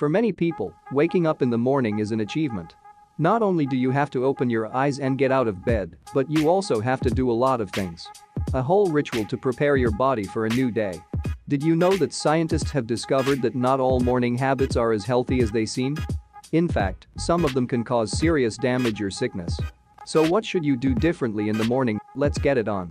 For many people, waking up in the morning is an achievement. Not only do you have to open your eyes and get out of bed, but you also have to do a lot of things. A whole ritual to prepare your body for a new day. Did you know that scientists have discovered that not all morning habits are as healthy as they seem? In fact, some of them can cause serious damage or sickness. So what should you do differently in the morning? Let's get it on.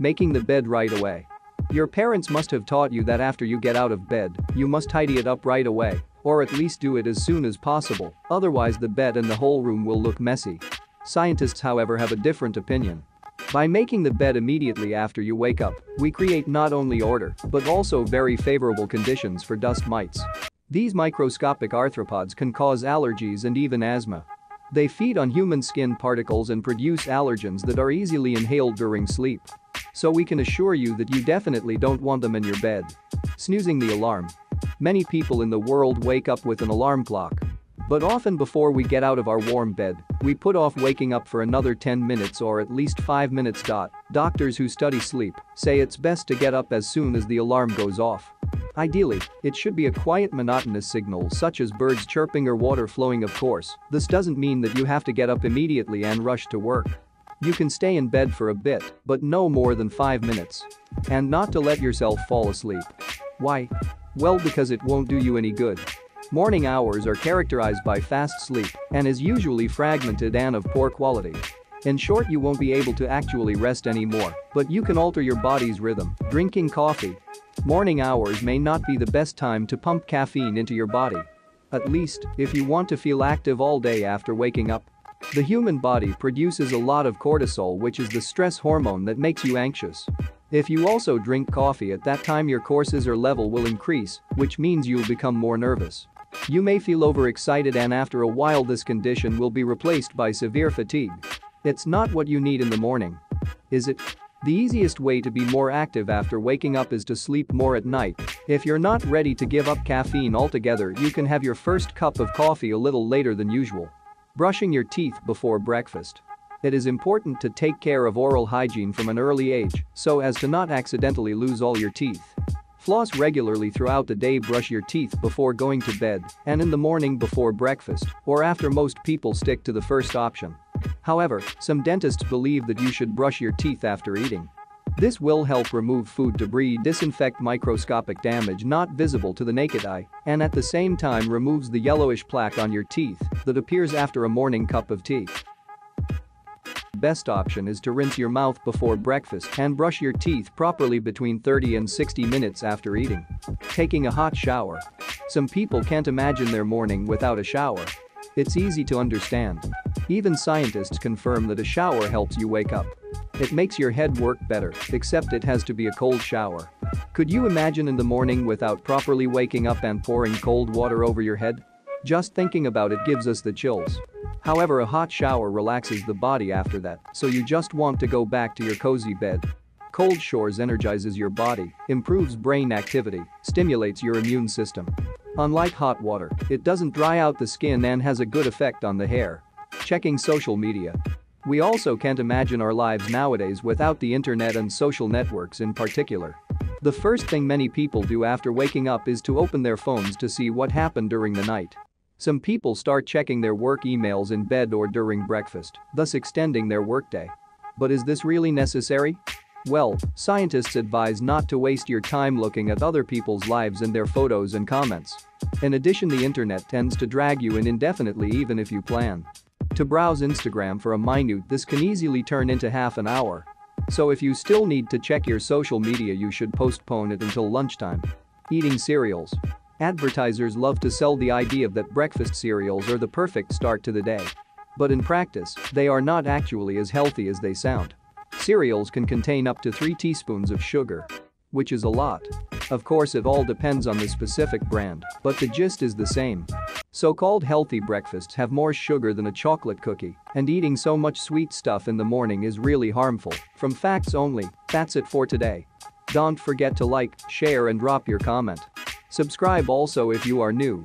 Making the bed right away. Your parents must have taught you that after you get out of bed, you must tidy it up right away. Or at least do it as soon as possible, otherwise the bed and the whole room will look messy. Scientists, however, have a different opinion. By making the bed immediately after you wake up, we create not only order, but also very favorable conditions for dust mites. These microscopic arthropods can cause allergies and even asthma. They feed on human skin particles and produce allergens that are easily inhaled during sleep. So we can assure you that you definitely don't want them in your bed. Snoozing the alarm. Many people in the world wake up with an alarm clock. But often before we get out of our warm bed, we put off waking up for another 10 minutes or at least 5 minutes. Doctors who study sleep say it's best to get up as soon as the alarm goes off. Ideally, it should be a quiet, monotonous signal such as birds chirping or water flowing, of course. This doesn't mean that you have to get up immediately and rush to work. You can stay in bed for a bit, but no more than 5 minutes. And not to let yourself fall asleep. Why? Well, because it won't do you any good. Morning hours are characterized by fast sleep and is usually fragmented and of poor quality. In short, you won't be able to actually rest anymore, but you can alter your body's rhythm. Drinking coffee. Morning hours may not be the best time to pump caffeine into your body. At least, if you want to feel active all day after waking up. The human body produces a lot of cortisol, which is the stress hormone that makes you anxious. If you also drink coffee at that time, your cortisol level will increase, which means you'll become more nervous. You may feel overexcited, and after a while this condition will be replaced by severe fatigue. It's not what you need in the morning. Is it? The easiest way to be more active after waking up is to sleep more at night. If you're not ready to give up caffeine altogether, you can have your first cup of coffee a little later than usual. Brushing your teeth before breakfast. It is important to take care of oral hygiene from an early age so as to not accidentally lose all your teeth. Floss regularly throughout the day, brush your teeth before going to bed, and in the morning before breakfast or after. Most people stick to the first option. However, some dentists believe that you should brush your teeth after eating. This will help remove food debris, disinfect microscopic damage not visible to the naked eye, and at the same time removes the yellowish plaque on your teeth that appears after a morning cup of tea. Best option is to rinse your mouth before breakfast and brush your teeth properly between 30 and 60 minutes after eating. Taking a hot shower. Some people can't imagine their morning without a shower. It's easy to understand. Even scientists confirm that a shower helps you wake up. It makes your head work better, except it has to be a cold shower. Could you imagine in the morning without properly waking up and pouring cold water over your head? Just thinking about it gives us the chills. However, a hot shower relaxes the body after that, so you just want to go back to your cozy bed. Cold showers energizes your body, improves brain activity, stimulates your immune system. Unlike hot water, it doesn't dry out the skin and has a good effect on the hair. Checking social media. We also can't imagine our lives nowadays without the internet and social networks in particular. The first thing many people do after waking up is to open their phones to see what happened during the night. Some people start checking their work emails in bed or during breakfast, thus extending their workday. But is this really necessary? Well, scientists advise not to waste your time looking at other people's lives and their photos and comments. In addition, the internet tends to drag you in indefinitely even if you plan to browse Instagram for a minute. This can easily turn into half an hour. So if you still need to check your social media, you should postpone it until lunchtime. Eating cereals. Advertisers love to sell the idea that breakfast cereals are the perfect start to the day. But in practice, they are not actually as healthy as they sound. Cereals can contain up to 3 teaspoons of sugar, which is a lot. Of course, it all depends on the specific brand, but the gist is the same. So-called healthy breakfasts have more sugar than a chocolate cookie, and eating so much sweet stuff in the morning is really harmful. From Facts Only, that's it for today. Don't forget to like, share and drop your comment. Subscribe also if you are new.